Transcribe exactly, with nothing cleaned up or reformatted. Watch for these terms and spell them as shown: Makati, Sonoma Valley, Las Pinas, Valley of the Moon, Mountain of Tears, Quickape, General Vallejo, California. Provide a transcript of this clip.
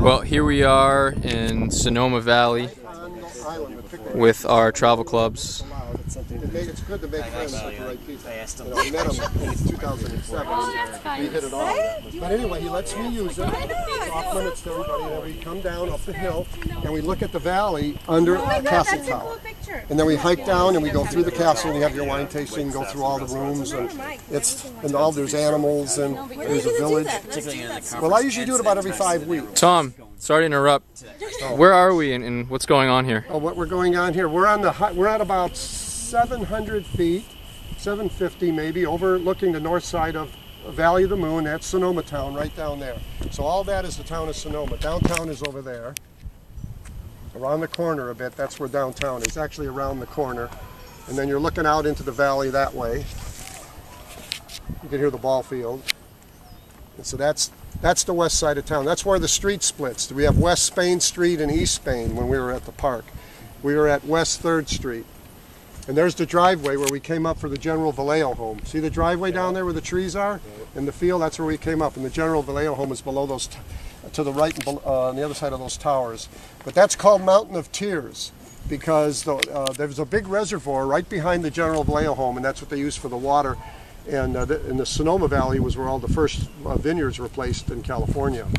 Well, here we are in Sonoma Valley with our travel clubs. It's good to make friends with the right people. I met him in two thousand seven. We hit it off. But anyway, he lets me use it. It's off limits to everybody. And then we come down up the hill and we look at the valley under the castle tower. And then we hike down and we go through the castle and you have your wine tasting, and go through all the rooms and it's and all there's animals and there's a village. Well, I usually do it about every five weeks. Tom, sorry to interrupt. Where are we and, and what's going on here? Oh, what we're going on here? We're on the we're at about seven hundred feet, seven fifty maybe, overlooking the north side of Valley of the Moon. That's Sonoma Town right down there. So all that is the town of Sonoma. Downtown is over there. Around the corner a bit, that's where downtown is, actually around the corner. And then you're looking out into the valley that way. You can hear the ball field. And so that's that's the west side of town. That's where the street splits. We have West Spain Street and East Spain when we were at the park. We were at West third Street. And there's the driveway where we came up for the General Vallejo home. See the driveway down there where the trees are? In the field, that's where we came up. And the General Vallejo home is below those, t to the right and uh, on the other side of those towers. But that's called Mountain of Tears because the, uh, there's a big reservoir right behind the General Vallejo home, and that's what they use for the water. And uh, the, in the Sonoma Valley was where all the first uh, vineyards were placed in California.